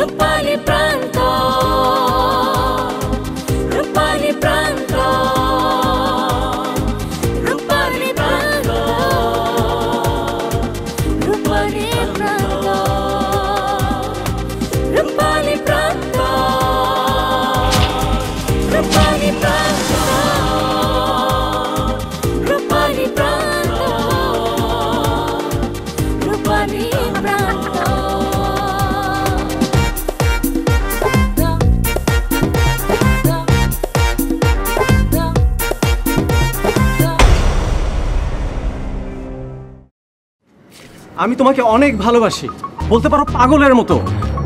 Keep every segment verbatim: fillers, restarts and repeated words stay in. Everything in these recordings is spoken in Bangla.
Rupane pranto, Rupane pranto, Rupane pranto, Rupane pranto, Rupane pranto, Rupane pranto, Rupane pranto, Rupane pranto. আমি তোমাকে অনেক ভালোবাসি, বলতে পারো পাগলের মতো।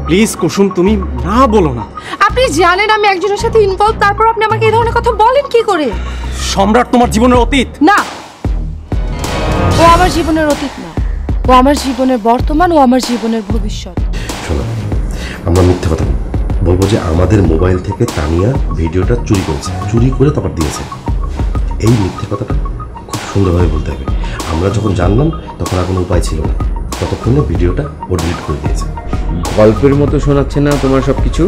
প্লিজ কুসুম, তুমি না বলো না। আপনি জানেন আমি একজনের সাথে ইনভলভ, তারপর আপনি আমাকে এই ধরনের কথা বলেন কি করে? সম্রাট তোমার জীবনের অতীত না। ও আমার জীবনের অতীত না, ও আমার জীবনের বর্তমান, ও আমার জীবনের ভবিষ্যৎ। শোনো, আমরা মিথ্যা কথা বলবো যে আমাদের মোবাইল থেকে তানিয়া ভিডিওটা চুরি করেছে, চুরি করে তারপর দিয়েছে। এই মিথ্যা কথাটা খুব সুন্দরভাবে বলতে হবে। আমরা যখন জানলাম তখন আর কোনো উপায় ছিল না, ততক্ষণে ভিডিওটা ও ডিলিট করে দিয়েছে। গল্পের মতো শোনাচ্ছে না তোমার সব কিছু?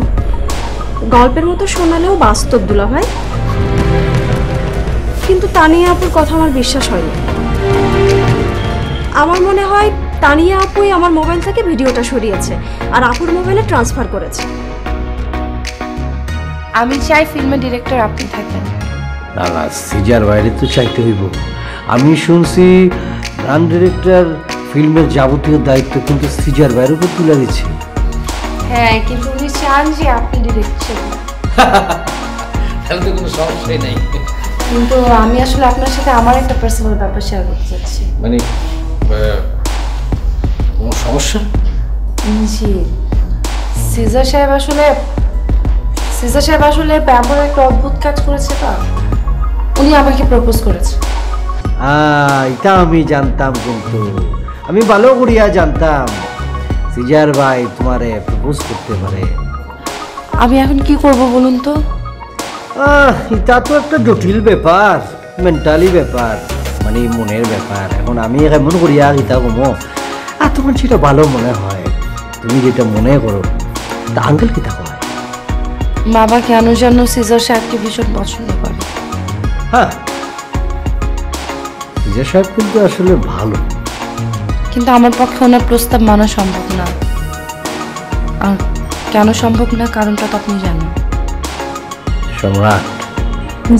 গল্পের মতো শোনালেও বাস্তব দুলা ভাই। কিন্তু তানিয়া আপুর কথা আমার বিশ্বাস হয়নি। আমার মনে হয় তানিয়া আপুই আমার মোবাইল থেকে ভিডিওটা সরিয়েছে আর আপুর মোবাইলে ট্রান্সফার করেছে। আমি চাই ফিল্মের ডিরেক্টর আপনি থাকেন। না না, সিজার বাইরে তো চাইতে হইব। আমি শুনছি গান ডিরেক্টর ফিল্মের যাবতীয় দায়িত্ব কিন্তু সিজার ভাইয়ের উপর তুলে দিচ্ছে। হ্যাঁ, কিন্তু উনি চান যে আপনি ডিরেকশন। তাহলে তো কোনো সমস্যাই নাই। কিন্তু আমি আসলে আপনার সাথে আমার একটা পার্সোনাল ব্যাপার শেয়ার করতে চাচ্ছি। মানে কোনো সমস্যা? জি, সিজার সাহেব আসলে সিজার সাহেব আসলে ব্যাপারে একটা অদ্ভুত কাজ করেছে। তা উনি আমাকে প্রপোজ করেছে। এটা আমি জানতাম, কিন্তু আমি ভালো করিয়া জানতাম সিজার ভাই তোমারে প্রপোজ করতে পারে। আমি এখন কি করব বলুন তো? এটা তো একটা জটিল ব্যাপার, মেন্টালি ব্যাপার, মানে মনের ব্যাপার। এখন আমি কেমন করিয়া এটা কমো? আর তোমার সেটা ভালো মনে হয়, তুমি যেটা মনে করো। তা আঙ্কেল কি থাকো? বাবা কেন জানো সিজার সাহেবকে ভীষণ পছন্দ করে। হ্যাঁ, সিজার সাহেব কিন্তু আসলে ভালো, কিন্তু আমার পক্ষে ওনার প্রস্তাব মানা সম্ভব না। আর কেন সম্ভব না কারণটা তো আপনি জানেন সম্রাট।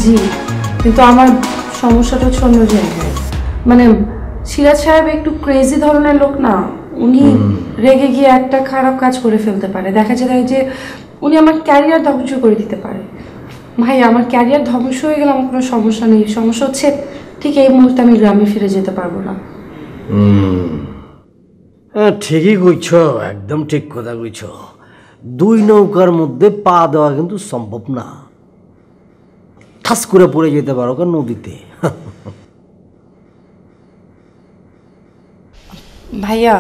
জি, কিন্তু আমার সমস্যাটা হচ্ছে অন্য জায়গায়। মানে সিরাজ সাহেব একটু ক্রেজি ধরনের লোক না, উনি রেগে গিয়ে একটা খারাপ কাজ করে ফেলতে পারে। দেখা যায় যে উনি আমার ক্যারিয়ার ধ্বংস করে দিতে পারে। ভাই, আমার ক্যারিয়ার ধ্বংস হয়ে গেলে আমার কোনো সমস্যা নেই, সমস্যা হচ্ছে ঠিক এই মুহূর্তে আমি গ্রামে ফিরে যেতে পারবো না। হ্যাঁ, ঠিকই কইছ, একদম ঠিক কথা কইছ। দুই নৌকার মধ্যে পা দেওয়া কিন্তু সম্ভব না। ঠাস করে পড়ে যেতে পারো কেন নদীতে। ভাইয়া,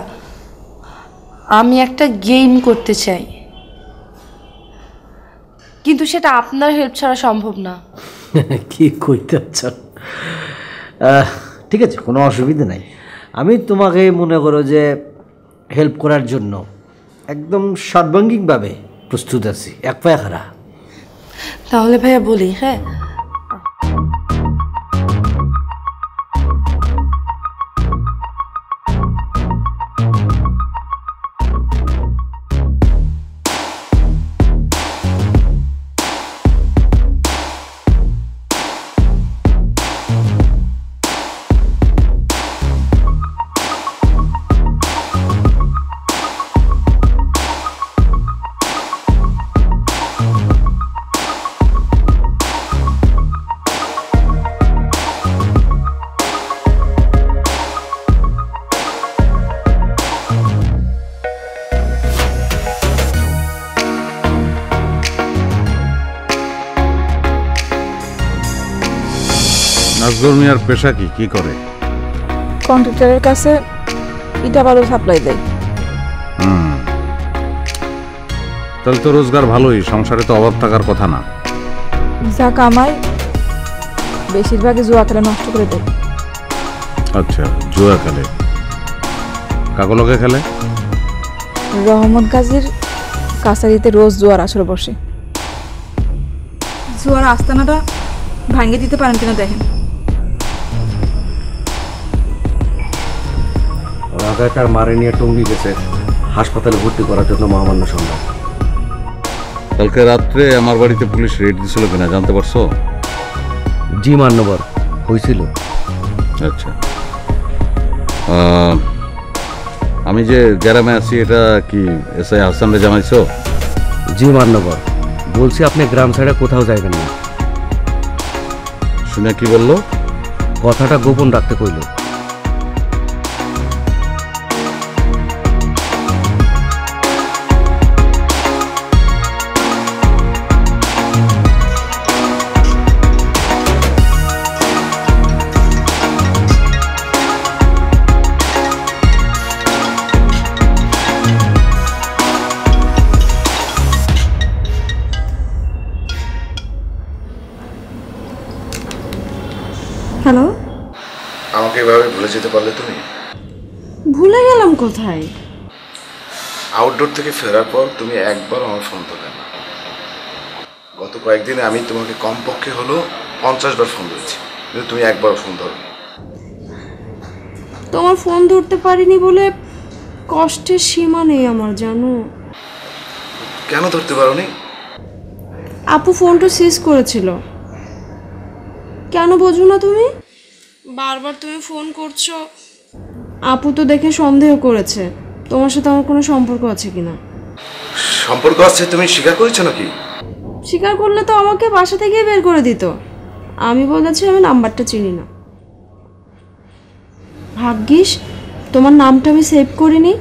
আমি একটা গেম করতে চাই, কিন্তু সেটা আপনার হেল্প ছাড়া সম্ভব না। কি কইতে চাও? ঠিক আছে, কোনো অসুবিধা নাই। আমি তোমাকে মনে করো যে হেল্প করার জন্য একদম সর্বাঙ্গিকভাবে প্রস্তুত আছি, এক পায়ে খাড়া। তাহলে ভাইয়া বলি। হ্যাঁ, নাজরুমিয়ার পেশা কি? কি করে? কন্ট্রাক্টরের কাছে ইটা ভালো সাপ্লাই দেয়। হুম, তাহলে তো রোজগার ভালোই, সংসারে তো অভাব থাকার কথা না। যা কামাই বেশিরভাগই জুয়া খেলে নষ্ট করে দেয়। আচ্ছা, জুয়া খেলে? কাকলকে খেলে? রহমত গাজীর কাছারিতে রোজ জোয়ার আসরে বসে। জোয়ার আস্তানাটা ভাঙিয়ে দিতে পারেন কিনা দেখেন। রাজাকার মারে নিয়ে টঙ্গি গেছে, হাসপাতালে ভর্তি করার জন্য মহামান্য সংবাদ। কালকে রাত্রে আমার বাড়িতে পুলিশ রেড দিছিল কিনা জানতে পারছো? জি মান্যবর, হয়েছিল। আচ্ছা, আমি যে গ্রামে আছি এটা কি এসআই হাসানরে জানাইছো? জি মান্যবর, বলছি আপনি গ্রাম ছাড়া কোথাও যাইবেন না। শুনে কি বললো? কথাটা গোপন রাখতে কইল। হ্যালো, আমাকে এভাবে ভুলে যেতে পারলে তুমি? ভুলে গেলাম কোথায়? আউটডোর থেকে ফেরার পর তুমি একবার আমার ফোন ধরলে না। গত কয়েকদিন আমি তোমাকে কমপক্ষে হলো পঞ্চাশ বার ফোন ধরেছি, কিন্তু তুমি একবার ফোন ধরো। তোমার ফোন ধরতে পারিনি বলে কষ্টের সীমা নেই আমার, জানো। কেন ধরতে পারোনি? আপু ফোনটা সিজ করেছিল। কেন বোঝো না তুমি? বারবার তুমি ফোন করছো, আপু তো দেখে সন্দেহ করেছে তোমার সাথে আমার কোনো সম্পর্ক আছে কিনা। সম্পর্ক আছে তুমি স্বীকার করেছো নাকি? স্বীকার করলে তো আমাকে বাসা থেকে বের করে দিত। আমি বলেছি আমি নাম্বারটা চিনি না। ভাগ্যিস তোমার নামটা আমি সেভ করিনি,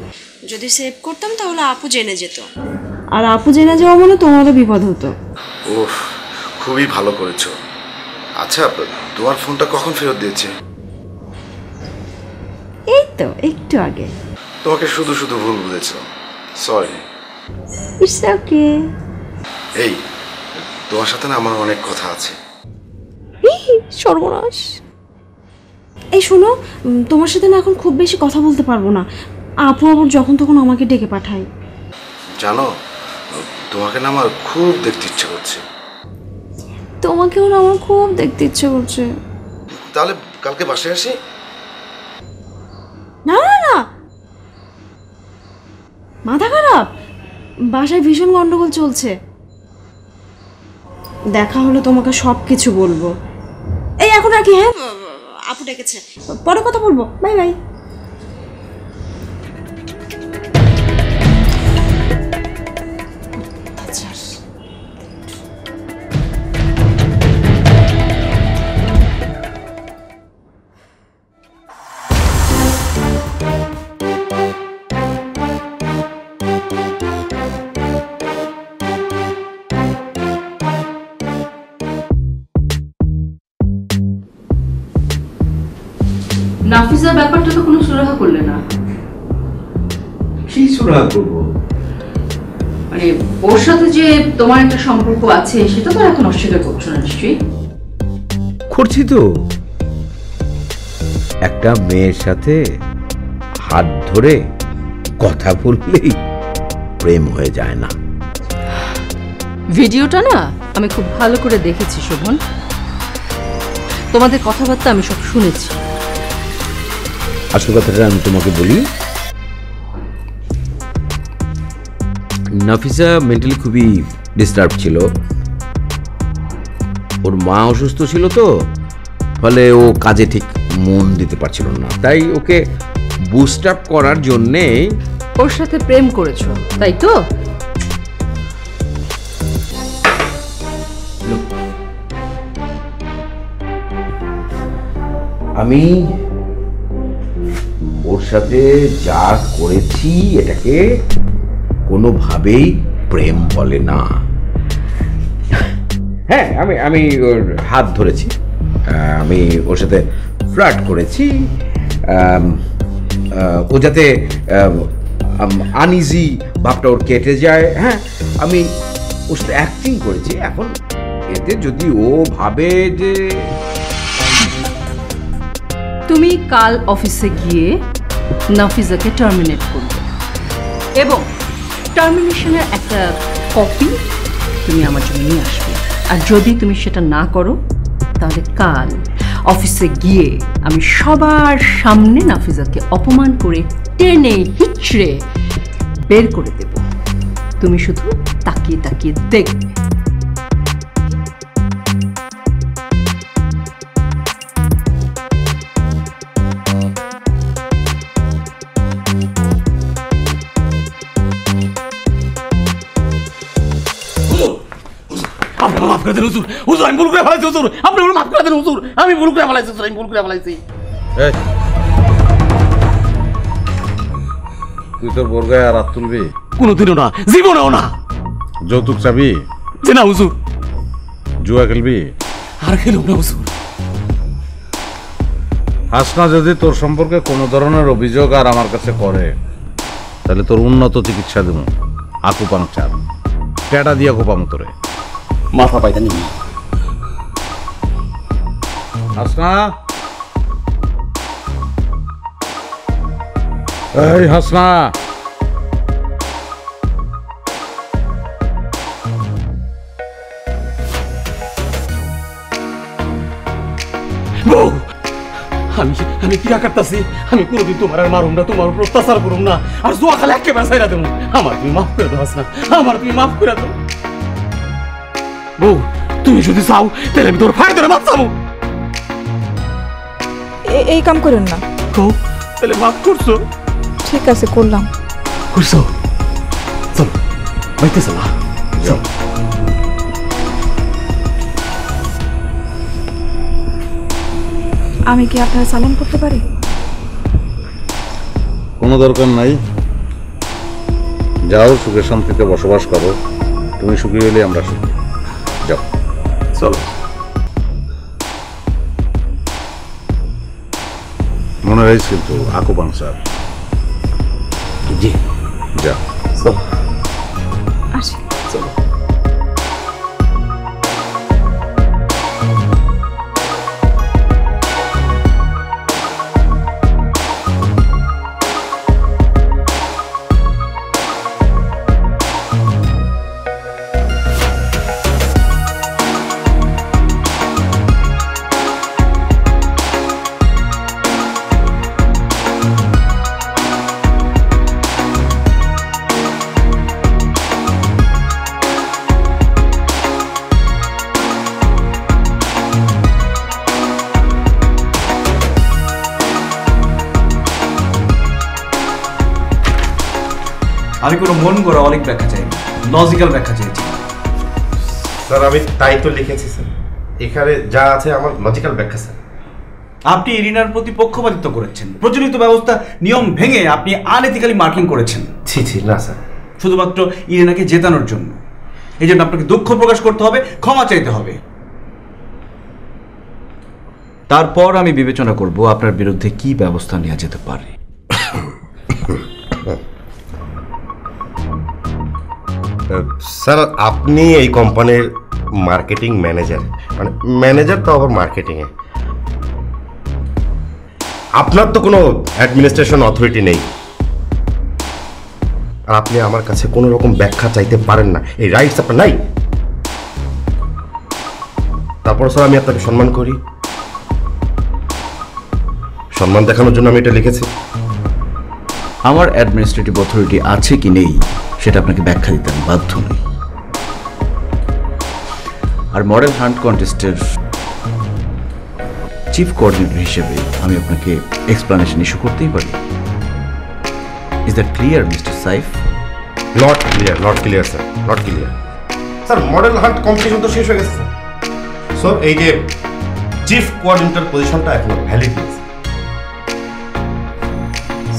যদি সেভ করতাম তাহলে আপু জেনে যেত, আর আপু জেনে যাওয়া মানে তোমারও বিপদ হতো। ওহ, খুবই ভালো করেছো। আচ্ছা, তোমার ফোনটা কখন ফেরত দিয়েছে? এই তো একটু আগে। তোমাকে শুধু শুধু ভুল বুঝেছো, সরি। It's okay. এই, তোমার সাথে না আমার অনেক কথা আছে। সর্বনাশ। এই শোনো, তোমার সাথে না এখন খুব বেশি কথা বলতে পারবো না, আপু আবার যখন তখন আমাকে ডেকে পাঠায়। জানো, তোমাকে না আমার খুব দেখতে ইচ্ছে করছে। তোমাকেও না আমার খুব দেখতে ইচ্ছে করছে। তাহলে কালকে বাসায় আসি? না না না, মাথা খারাপ। বাসায় ভীষণ গন্ডগোল চলছে। দেখা হলো তোমাকে সব কিছু বলবো। এই এখন আর কি, হ্যাঁ আপু ডেকেছে, পরে কথা বলবো। Bye bye. নাফিসা ব্যাপারটা তো কোনো সুরাহা করলে না। কি সুরাহা করব? মানে ওর সাথে যে তোমার একটা সম্পর্ক আছে সেটা তো এখন অস্বীকার করছো না নিশ্চয়ই? করছি তো। একটা মেয়ের সাথে হাত ধরে কথা বললেই প্রেম হয়ে যায় না। ভিডিওটা না আমি খুব ভালো করে দেখেছি শোভন, তোমাদের কথাবার্তা আমি সব শুনেছি। আসল কথাটা আমি তোমাকে বলি, নাফিসা মেন্টালি খুবই ডিস্টার্ব ছিল। ওর মা অসুস্থ ছিল, তো ফলে ও কাজে ঠিক মন দিতে পারছিল না। তাই ওকে বুস্ট আপ করার জন্যে ওর সাথে প্রেম করেছো, তাই তো? আমি ওর সাথে যা করেছি এটাকে কোনোভাবেই প্রেম বলে না। হ্যাঁ, আমি আমি ওর হাত ধরেছি, আমি ওর সাথে ফ্লার্ট করেছি, ও যাতে আনইজি ভাবটা ওর কেটে যায়। হ্যাঁ, আমি ওর সাথে অ্যাক্টিং করেছি। এখন এতে যদি ও ভাবে যে তুমি কাল অফিসে গিয়ে নাফিজাকে টার্মিনেট করবে এবং টার্মিনেশনের একটা কপি তুমি আমার জন্য নিয়ে আসবে। আর যদি তুমি সেটা না করো তাহলে কাল অফিসে গিয়ে আমি সবার সামনে নাফিজাকে অপমান করে টেনে হিচড়ে বের করে দেব। তুমি শুধু তাকিয়ে তাকিয়ে দেখবে। আমি ভুল করে ফেলাইছি হুজুর, আপনি মাফ করে দেন হুজুর, আমি ভুল করে ফেলাইছি হুজুর, আমি ভুল করে ফেলাইছি। তুই তো বোরগায় আর হাত তুলবি? কোনোদিনও না, জীবনেও না। যৌতুক চাবি? যে না হুজুর। জুয়া খেলবি? আর খেলব না হুজুর। হাসনা যদি তোর সম্পর্কে কোনো ধরনের অভিযোগ আর আমার কাছে করে তাহলে তোর উন্নত চিকিৎসা দেবো। আকুপাং চার ক্যাটা দিয়ে কোপাম তোরে। মাথা পাইতে নি হাসনা। এই হাসনা, আমি আমি কিরা করতেছি? আমি কোনোদিন তোমার আর মারুম না, তোমার উপর অত্যাচার করুম না, আর জোয়া খালে একেবারে ছাইরা দেব। আমার তুমি মাফ করে দাও হাসনা, আমার তুমি মাফ করে দাও। বউ, তুমি যদি চাও তাহলে আমি তোর ফাঁড়ি ধরে মাছ চাবো। এই কাম করুন না। তো তাহলে মাফ করছো? ঠিক আছে, করলাম। করছো? চলো বাইতে চলো। আমি কি আপনার সালাম করতে পারি? কোনো দরকার নাই, যাও সুখে শান্তিতে বসবাস করো। তুমি সুখী হলে আমরা সুখী। যাও চলো। মনে রাখিস কিন্তু আকুপাং স্যার। জি যাও চলো। আসি চলো। আমি কোনো মন করা অনেক ব্যাখ্যা চাই, লজিক্যাল ব্যাখ্যা চাইছি স্যার। আমি তাই তো লিখেছি স্যার, এখানে যা আছে আমার লজিক্যাল ব্যাখ্যা স্যার। আপনি ইরিনার প্রতি পক্ষপাতিত্ব করেছেন, প্রচলিত ব্যবস্থা নিয়ম ভেঙে আপনি আনএথিক্যালি মার্কিং করেছেন। ছি ছি না স্যার, শুধুমাত্র ইরিনাকে জেতানোর জন্য। এই জন্য আপনাকে দুঃখ প্রকাশ করতে হবে, ক্ষমা চাইতে হবে। তারপর আমি বিবেচনা করব আপনার বিরুদ্ধে কি ব্যবস্থা নেওয়া যেতে পারে। স্যার আপনি এই কোম্পানির মার্কেটিং ম্যানেজার, মানে ম্যানেজার তো আবার মার্কেটিংয়ে। আপনার তো কোনো অ্যাডমিনিস্ট্রেশন অথরিটি নেই, আর আপনি আমার কাছে কোনো রকম ব্যাখ্যা চাইতে পারেন না, এই রাইটস আপনার নাই। তারপর স্যার আমি আপনাকে সম্মান করি, সম্মান দেখানোর জন্য আমি এটা লিখেছি। আমার অ্যাডমিনিস্ট্রেটিভ অথরিটি আছে কি নেই সেটা আপনাকে ব্যাখ্যা দিতে আমি বাধ্য নই। আর মডেল হান্ট কন্টেস্টের চিফ কোঅর্ডিনেটর হিসেবে আমি আপনাকে এক্সপ্লানেশন ইস্যু করতেই পারি। Is that clear mister Saif? Not clear, not clear sir, not clear sir. Model hunt competition তো শেষ হয়ে গেছে স্যার, এই যে চিফ কোঅর্ডিনেটর পজিশনটা এখনো ভ্যালিড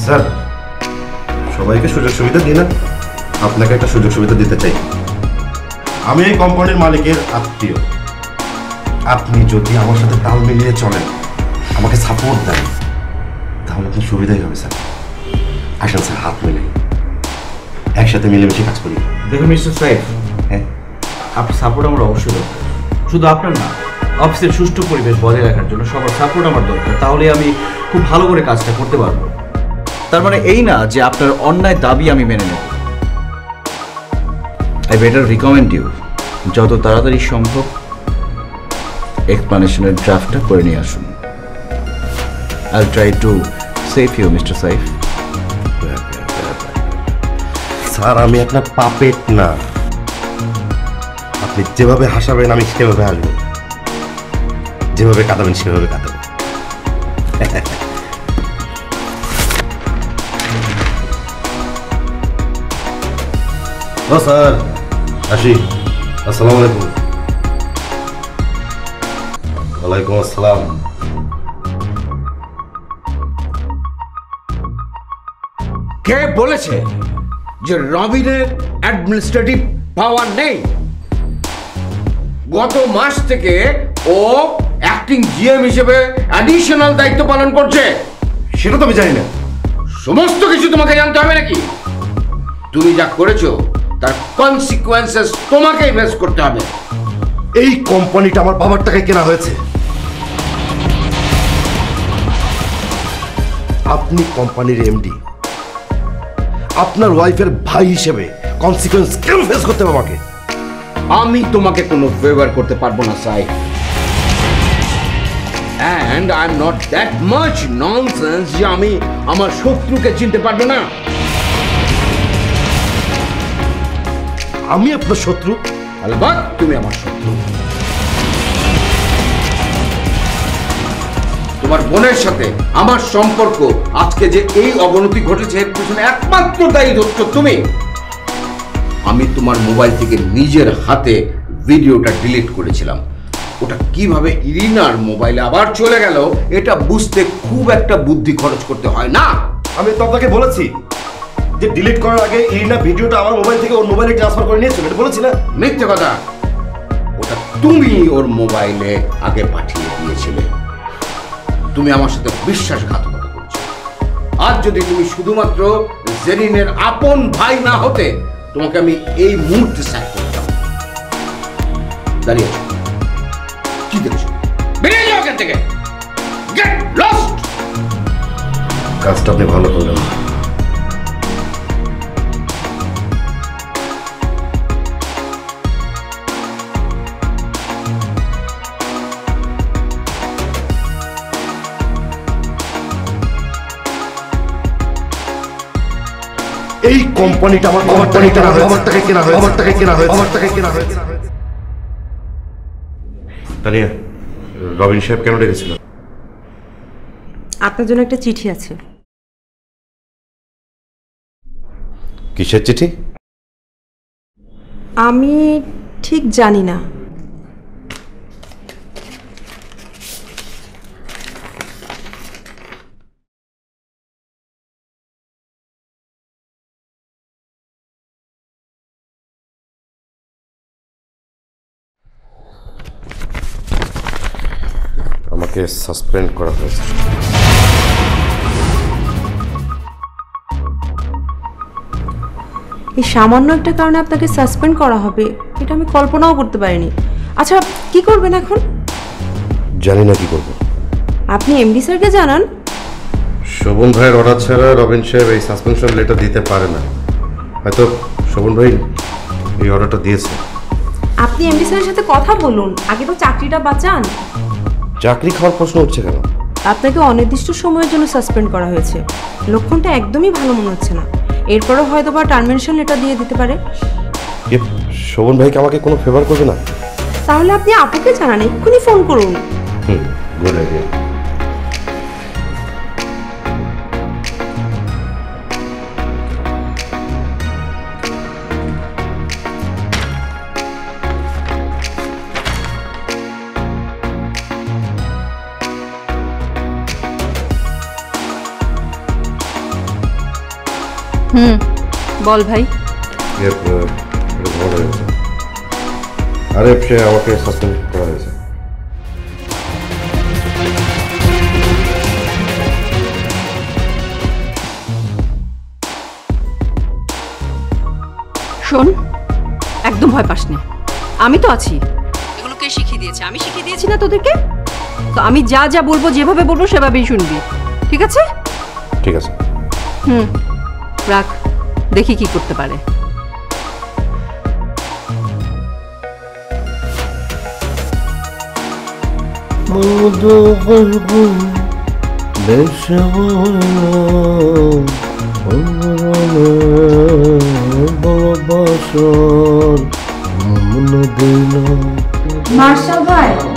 স্যার। সবাইকে সুযোগ সুবিধা দিই না, আপনাকে একটা সুযোগ সুবিধা দিতে চাই। আমি এই কোম্পানির মালিকের আত্মীয়, আপনি যদি আমার সাথে তাল মিলিয়ে চলেন, আমাকে সাপোর্ট দেন, তাহলে আপনার সুবিধাই হবে স্যার। আসেন স্যার হাত মিলে একসাথে মিলেমিশে কাজ করি। দেখুন মিস্টার সাহেব, হ্যাঁ আপনার সাপোর্ট আমার অবশ্যই দরকার। শুধু আপনার না, অফিসের সুষ্ঠু পরিবেশ বজায় রাখার জন্য সবার সাপোর্ট আমার দরকার, তাহলে আমি খুব ভালো করে কাজটা করতে পারবো। তার মানে এই না যে আপনার অন্যায় দাবি আমি মেনে নেব। I better recommend you যত তাড়াতাড়ি সম্ভব এক্সপ্লানেশনের ড্রাফটটা করে নিয়ে আসুন। I'll try to save you, Mister Saif. Sir, আমি আপনার পাপেট না। আপনি যেভাবে হাসাবেন আমি সেভাবে হাসব, যেভাবে কাঁদাবেন সেভাবে কাঁদাব। ও স্যার আসি, আসসালামু আলাইকুম। ওয়ালাইকুম আসসালাম। কে বলেছে যে রবিনের অ্যাডমিনিস্ট্রেটিভ পাওয়ার নেই? গত মাস থেকে ও অ্যাক্টিং জিএম হিসেবে অ্যাডিশনাল দায়িত্ব পালন করছে। সেটা তো আমি জানি না। সমস্ত কিছু তোমাকে জানতে হবে নাকি? তুমি যা করেছো তার কনসিকোয়েন্সেস তোমাকেই ফেস করতে হবে। এই কোম্পানিটা আমার বাবার টাকায় কেনা হয়েছে। আপনি কোম্পানির এমডি, আপনার ওয়াইফের ভাই হিসেবে কনসিকোয়েন্স কেন ফেস করতে হবে আমাকে? আমি তোমাকে কোনো ফেভার করতে পারবো না Saif, and I'm not that much nonsense যে আমি আমার শত্রুকে চিনতে পারবো না। আমি আপনার শত্রু? আলবাত তুমি আমার শত্রু। তোমার বোনের সাথে আমার সম্পর্ক আজকে যে এই অবনতি ঘটেছে এর পিছনে একমাত্র দায়ী হচ্ছ তুমি। আমি তোমার মোবাইল থেকে নিজের হাতে ভিডিওটা ডিলিট করেছিলাম। ওটা কিভাবে ইরিনার মোবাইলে আবার চলে গেল এটা বুঝতে খুব একটা বুদ্ধি খরচ করতে হয় না। আমি তো আপনাকে বলেছি যে ডিলিট করার আগে ইরিনা ভিডিওটা আমার মোবাইল থেকে ওর মোবাইলে ট্রান্সফার করে নিয়েছিল। এটা বলেছি না? মিথ্যে কথা। ওটা তুমি ওর মোবাইলে আগে পাঠিয়ে দিয়েছিলে। তুমি আমার সাথে বিশ্বাসঘাতকতা করছো। আজ যদি তুমি শুধুমাত্র জেরিনের আপন ভাই না হতে, তোমাকে আমি এই মুহূর্তে সাইড করতাম। দাঁড়িয়ে কি দেখছো? বেরিয়ে যাও এখান থেকে। Get lost. কাজটা আপনি ভালো করলেন। এই কোম্পানিটা আমার কোম্পানিটা আমার টাকায় কেনা হয়েছে আমার টাকায় কেনা হয়েছে আমার টাকায় কেনা হয়েছে। তানিয়া, রবিন সাহেব কেন ডেকেছিল? আপনার জন্য একটা চিঠি আছে। কিসের চিঠি? আমি ঠিক জানি না। সাসপেন্ড করা হয়েছে। এই সামান্য একটা কারণে আপনাকে সাসপেন্ড করা হবে এটা আমি কল্পনাও করতে পারিনি। আচ্ছা, কি করবেন এখন? জানি না কি করব। আপনি এমডি স্যারকে জানান। শোভন ভাইয়ের অর্ডার ছাড়া রবিন সাহেব এই সাসপেনশন লেটার দিতে পারে না। হয়তো শোভন ভাই এই অর্ডারটা দিয়েছে। আপনি এমডি স্যারের সাথে কথা বলুন, আগে তো চাকরিটা বাঁচান। চাকরি খাওয়ার প্রশ্ন উঠছে কেন? আপনাকে অনির্দিষ্ট সময়ের জন্য সাসপেন্ড করা হয়েছে। লক্ষণটা একদমই ভালো মনে হচ্ছে না। এরপরও হয়তো বা টার্মিনেশন লেটার দিয়ে দিতে পারে। শোভন ভাইকে আমাকে কোনো ফেভার করবে না? তাহলে আপনি আপুকে জানান, এক্ষুনি ফোন করুন। হুম, গুড আইডিয়া। হুম, বল ভাই। আরে সে আমাকে সাসপেন্ড করা হয়েছে। শোন, একদম ভয় পাস না, আমি তো আছি। এগুলো কে শিখিয়ে দিয়েছে? আমি শিখিয়ে দিয়েছি না তোদেরকে? তো আমি যা যা বলবো যেভাবে বলবো সেভাবেই শুনবি, ঠিক আছে? ঠিক আছে। হুম, রাখ, দেখি কি করতে পারে। برضو قلبي ليش غلا انظرنا بلا بشر من بينا. ماشاء الله.